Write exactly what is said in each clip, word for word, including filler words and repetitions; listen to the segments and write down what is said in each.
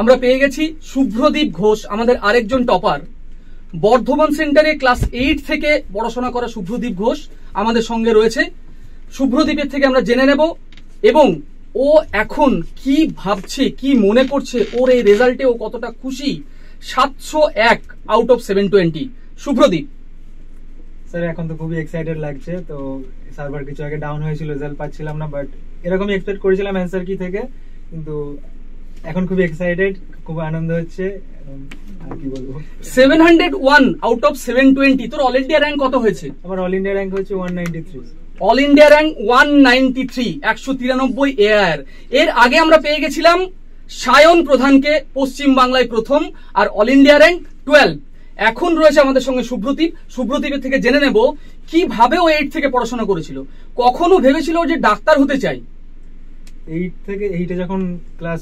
আমরা পেয়ে গেছি শুভ্রদীপ ঘোষ, আমাদের আরেকজন টপার। বর্ধমান সেন্টারে ক্লাস এইট থেকে পড়াশোনা করা শুভ্রদীপ ঘোষ আমাদের সঙ্গে রয়েছে। শুভ্রদীপের থেকে আমরা জেনে নেব এবং ও এখন কি ভাবছে, কি মনে করছে, ওর এই রেজাল্টে ও কতটা খুশি। সাতশো এক out of seven twenty. Shubhradip sir, এখন তো খুবই এক্সাইটেড লাগছে। তো সার্ভার কিছু আগে ডাউন হয়েছিল, রেজাল্ট পাচ্ছিলাম না, বাট এরকমই এক্সপেক্ট করেছিলাম অ্যান্সার কি থেকে, কিন্তু এখন খুবই এক্সাইটেড, খুব আনন্দ হচ্ছে। আর কি বলবো, সাত শূন্য এক আউট অফ সাত শূন্য দুই। তোর অল ইন্ডিয়া র্যাঙ্ক কত হয়েছে? আমার অল ইন্ডিয়া র্যাঙ্ক হচ্ছে এক নয় তিন। অল ইন্ডিয়া র্যাঙ্ক এক নয় তিন, একশো তিরানব্বই এআর। এর আগে আমরা পেয়ে গেছিলাম সায়ন প্রধানকে, পশ্চিম বাংলায় প্রথম, আর অল ইন্ডিয়া র্যাঙ্ক বারো। এখন রয়েছে আমাদের সঙ্গে শুভ্রদীপ। শুভ্রদীপের থেকে জেনে নেব কিভাবে ও এইট থেকে পড়াশোনা করেছিল। কখনো ভেবেছিল যে ডাক্তার হতে চাই? এইট থেকে, এইটে যখন ক্লাস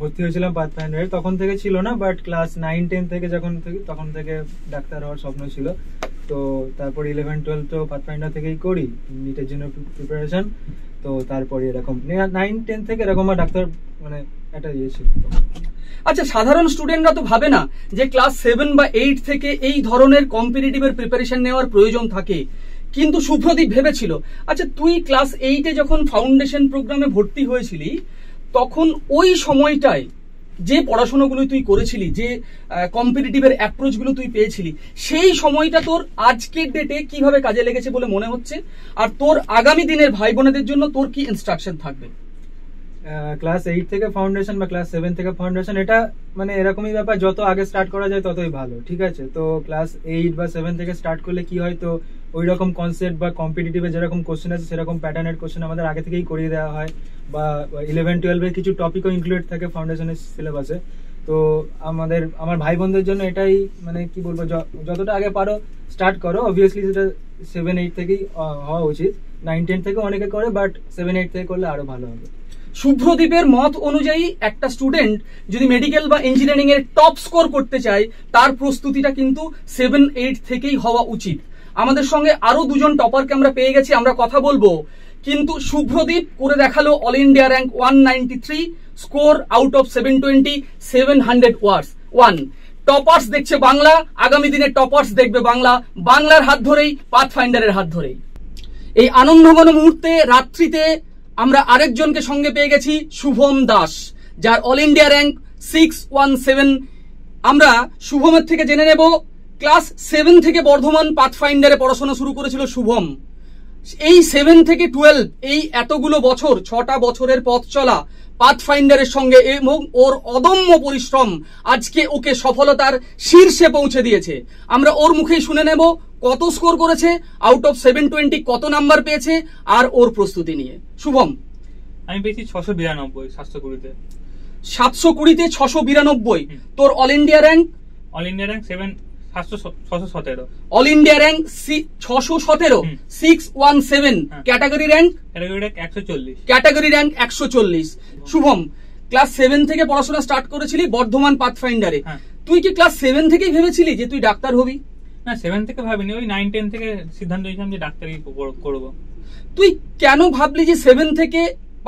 ভর্তি হয়েছিলাম পাথফাইন্ডারে তখন থেকে ছিল না, বাট ক্লাস নাইন টেন থেকে যখন থেকে তখন থেকে ডাক্তার হওয়ার স্বপ্ন ছিল। তো তারপর ইলেভেন টুয়েলভ তো পাথফাইন্ডার থেকেই করি, নিটের জন্য প্রিপারেশন। তো তারপরে এরকম নাইন টেন থেকে এরকম ডাক্তার মানে একটা ইয়ে ছিল। আচ্ছা, সাধারণ স্টুডেন্টরা তো ভাবে না যে ক্লাস সেভেন বা এইট থেকে এই ধরনের কম্পিটিটিভের প্রিপারেশন নেওয়ার প্রয়োজন থাকে, কিন্তু শুভ্রদীপ ভেবেছিল। আচ্ছা, তুই ক্লাস এইটে যখন ফাউন্ডেশন প্রোগ্রামে ভর্তি হয়েছিলি তখন ওই সময়টায় যে পড়াশোনাগুলো তুই করেছিলি, যে কম্পিটিটিভের অ্যাপ্রোচগুলো তুই পেয়েছিলি, সেই সময়টা তোর আজকের ডেটে কিভাবে কাজে লেগেছে বলে মনে হচ্ছে? আর তোর আগামী দিনের ভাই বোনেদের জন্য তোর কি ইনস্ট্রাকশন থাকবে? ক্লাস এইট থেকে ফাউন্ডেশন বা ক্লাস সেভেন থেকে ফাউন্ডেশন, এটা মানে এরকমই ব্যাপার, যত আগে স্টার্ট করা যায় ততই ভালো, ঠিক আছে? তো ক্লাস এইট বা সেভেন থেকে স্টার্ট করলে কি হয়, তো ওই রকম কনসেপ্ট বা কম্পিটিটিভে যেরকম কোশ্চেন আছে সেরকম প্যাটার্নের কোশ্চেন আমাদের আগে থেকেই করিয়ে দেওয়া হয়, বা ইলেভেন টুয়েলভের কিছু টপিকও ইনক্লুড থাকে ফাউন্ডেশনের সিলেবাসে। তো আমাদের, আমার ভাই বোনদের জন্য এটাই মানে কি বলবো, যতটা আগে পারো স্টার্ট করো। অবভিয়াসলি সেটা সেভেন এইট থেকেই হওয়া উচিত, নাইন টেন থেকে অনেকে করে, বাট সেভেন এইট থেকে করলে আরো ভালো হবে। শুভ্রদীপের মত অনুযায়ী একটা স্টুডেন্ট যদি মেডিকেল বা ইঞ্জিনিয়ারিং এর টপ স্কোর করতে চায়, তার প্রস্তুতিটা কিন্তু সেভেন এইট থেকেই হওয়া উচিত। আমাদের সঙ্গে আরো দুজন টপারকে আমরা পেয়ে গেছি, আমরা কথা বলবো। কিন্তু শুভ্রদীপ করে দেখালো অল ইন্ডিয়া র্যাঙ্ক এক নয় তিন, স্কোর আউট অফ সাত শূন্য দুই, সাত শূন্য এক। টপার্স দেখছে বাংলা, আগামী দিনে টপার্স দেখবে বাংলা, বাংলার হাত ধরেই, পাথফাইন্ডারের হাত ধরেই। এই আনন্দঘন মুহূর্তে রাত্রিতে আমরা আরেকজনকে সঙ্গে পেয়ে গেছি, শুভম দাস, যার অল ইন্ডিয়া র্যাঙ্ক ছয় এক সাত। আমরা শুভমের থেকে জেনে নেব, ক্লাস সেভেন থেকে বর্ধমান পাথফাইন্ডারে পড়াশোনা শুরু করেছিল শুভম। এই সেভেন থেকে টুয়েলভ, এই এতগুলো বছর, ছটা বছরের পথ চলা পাথফাইন্ডারের সঙ্গে এবং ওর অদম্য পরিশ্রম আজকে ওকে সফলতার শীর্ষে পৌঁছে দিয়েছে। আমরা ওর মুখেই শুনে নেব কত স্কোর করেছে, আউট অফ সেভেন টোয়েন্টি কত নাম্বার পেয়েছে, আর ওর প্রস্তুতি নিয়ে। শুভম, আমি পেয়েছি ছশো বিরানব্বই, সাতশো কুড়িতে সাতশো কুড়িতে ছশো বিরানব্বই। তোর all India rank? All India rank seven Shubham, class seven থেকে পড়াশোনা স্টার্ট করেছিলি বর্ধমান পাথফাইন্ডারে। তুই কি ক্লাস সেভেন থেকেই ভেবেছিলি যে তুই ডাক্তার হবি? না, সেভেন থেকে ভাবিনি, ওই নাইন টেন থেকে সিদ্ধান্ত নিয়েছিলাম যে ডাক্তারই করবো। তুই কেন ভাবলি যে সেভেন থেকে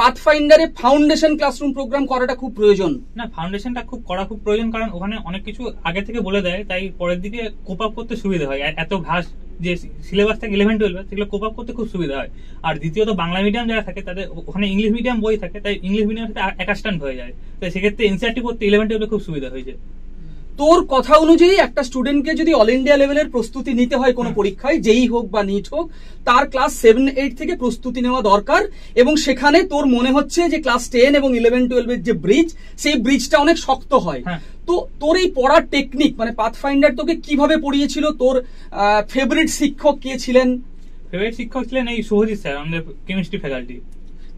পাথফাইন্ডারে ফাউন্ডেশন ক্লাসরুম প্রোগ্রাম করাটা খুব প্রয়োজন? না, ফাউন্ডেশনটা খুব করা খুব প্রয়োজন, কারণ ওখানে অনেক কিছু আগে থেকে বলে দেয়, তাই পরের দিকে কোপ আপ করতে সুবিধা হয়। এত ভাস যে সিলেবাস থাকে ইলেভেন টুয়েলভে, সেগুলো কোপ আপ করতে খুব সুবিধা হয়। আর দ্বিতীয়ত বাংলা মিডিয়াম যারা থাকে তাদের ওখানে ইংলিশ মিডিয়াম বই থাকে, তাই ইংলিশ মিডিয়ামের সাথে অ্যাটাচমেন্ট হয়ে যায়, তাই সেক্ষেত্রে এনসিইআরটি করতে ইলেভেন টুয়েলভে খুব সুবিধা হয়েছে। তোর কথা অনুযায়ী একটা স্টুডেন্টকে যদি অল ইন্ডিয়া লেভেলের প্রস্তুতি নিতে হয় কোনো পরীক্ষায়, যেই হোক বা নিট হোক, তার ক্লাস সেভেন এইট থেকে প্রস্তুতি নেওয়া দরকার। এবং সেখানে তোর মনে হচ্ছে যে ক্লাস টেন এবং ইলেভেন টুয়েলভের যে ব্রিজ, সেই ব্রিজটা অনেক শক্ত হয়। তো তোর এই পড়ার টেকনিক, মানে পাথফাইন্ডার তোকে কিভাবে পড়িয়েছিল, তোর ফেভারিট শিক্ষক কে ছিলেন? ফেভারিট শিক্ষক ছিলেন এই শুভজিৎ স্যার, আমাদের chemistry faculty,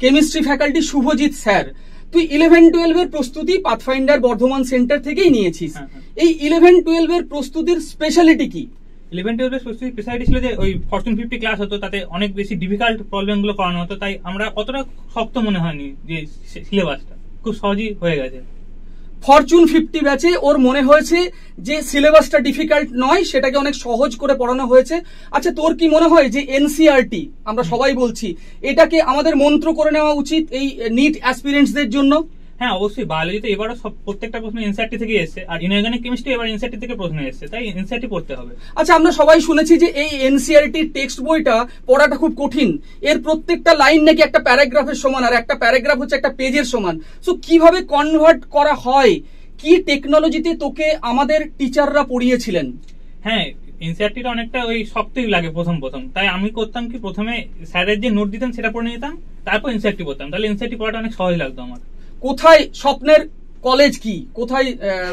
chemistry faculty Shubhajit sir. তুই ইলেভেন টুয়েলভ এর প্রস্তুতি পাথফাইন্ডার বর্ধমান সেন্টার থেকেই নিয়েছিস। এই ইলেভেন টুয়েলভ এর প্রস্তুতির স্পেশালিটি কি? ইলেভেন টুয়েলভ এর প্রস্তুতির স্পেশালিটি ছিল যে ওই ফর্চুন ফিফটি ক্লাস হতো, তাতে অনেক বেশি ডিফিকাল্ট প্রবলেম গুলো করানো হতো, তাই আমরা অতটা শক্ত মনে হয়নি, যে সিলেবাসটা খুব সহজই হয়ে গেছে। ফরচুন ফিফটি ব্যাচে ওর মনে হয়েছে যে সিলেবাসটা ডিফিকাল্ট নয়, সেটাকে অনেক সহজ করে পড়ানো হয়েছে। আচ্ছা, তোর কি মনে হয় যে এনসিইআরটি, আমরা সবাই বলছি, এটাকে আমাদের মন্ত্র করে নেওয়া উচিত এই নিট অ্যাসপিরেন্টসদের জন্য? হ্যাঁ অবশ্যই বায়োলজিতে এবারও সব প্রত্যেকটা প্রশ্ন এনসিইআরটি থেকে এসেছে, আর ইনঅর্গানিক কেমিস্ট্রি এবার এনসিইআরটি থেকে প্রশ্ন এসেছে, তাই এনসিইআরটি পড়তে হবে। আচ্ছা আমরা সবাই শুনেছি যে এই এনসিইআরটির টেক্সট বইটা পড়াটা খুব কঠিন, এর প্রত্যেকটা লাইন নাকি একটা প্যারাগ্রাফের সমান, আর একটা প্যারাগ্রাফ হচ্ছে একটা পেজের সমান। সো কিভাবে কনভার্ট করা হয়, কি টেকনোলজিতে তোকে আমাদের টিচাররা পড়িয়েছিলেন? হ্যাঁ এনসিইআরটিটা অনেকটা ওই শক্তই লাগে প্রথম প্রথম, তাই আমি করতাম কি প্রথমে স্যারের যে নোট দিতেন সেটা পড়ে নিতাম, তারপর এনসিইআরটি পড়তাম, তাহলে এনসিইআরটি পড়াটা অনেক সহজ লাগতো আমার। কোথায় স্বপ্নের কলেজ কি, কোথায়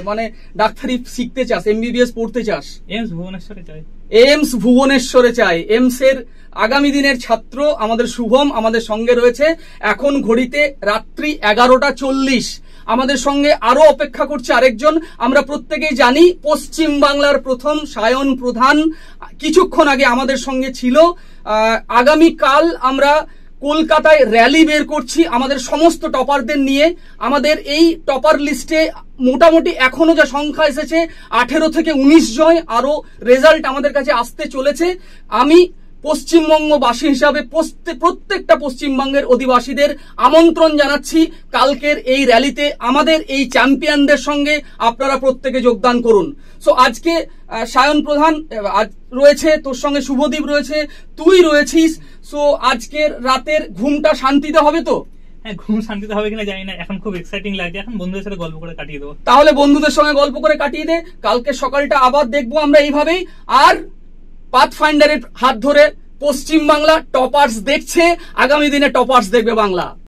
মানে ডাক্তারি শিখতে চাস, এমবিবিএস পড়তে চাস? এমস ভুবনেশ্বরে চাই, এমস ভুবনেশ্বরে চাই। এমস এর আগামী দিনের ছাত্র আমাদের শুভম আমাদের সঙ্গে রয়েছে। এখন ঘড়িতে রাত্রি এগারোটা চল্লিশ। আমাদের সঙ্গে আরো অপেক্ষা করছে আরেকজন, আমরা প্রত্যেকেই জানি পশ্চিম বাংলার প্রথম সায়ন প্রধান কিছুক্ষণ আগে আমাদের সঙ্গে ছিল। আগামী কাল আমরা কলকাতায় র্যালি বের করছি আমাদের সমস্ত টপারদের নিয়ে। আমাদের এই টপার লিস্টে মোটামুটি এখনো যা সংখ্যা এসেছে আঠেরো থেকে উনিশ জন, আরো রেজাল্ট আমাদের কাছে আসতে চলেছে। আমি পশ্চিমবঙ্গবাসী হিসাবে প্রত্যেকটা পশ্চিমবঙ্গের অধিবাসীদের আমন্ত্রণ জানাচ্ছি কালকের এই র্যালিতে আমাদের এই চ্যাম্পিয়নদের সঙ্গে আপনারা প্রত্যেকে যোগদান করুন। সো আজকে সায়ন প্রধান রয়েছে, তোর সঙ্গে শুভদীপ রয়েছে, তুই রয়েছিস। সো আজকের রাতের ঘুমটা শান্তিতে হবে তো? ঘুম শান্তিতে হবে কিনা জানি না, এখন খুব এক্সাইটিং লাগছে, এখন বন্ধুদের সাথে গল্প করে কাটিয়ে দেবো। তাহলে বন্ধুদের সঙ্গে গল্প করে কাটিয়ে দে, কালকে সকালটা আবার দেখবো আমরা এইভাবেই। আর পাথফাইন্ডারের হাত ধরে পশ্চিম বাংলা টপার্স দেখছে, আগামী দিনে টপার্স দেখবে বাংলা।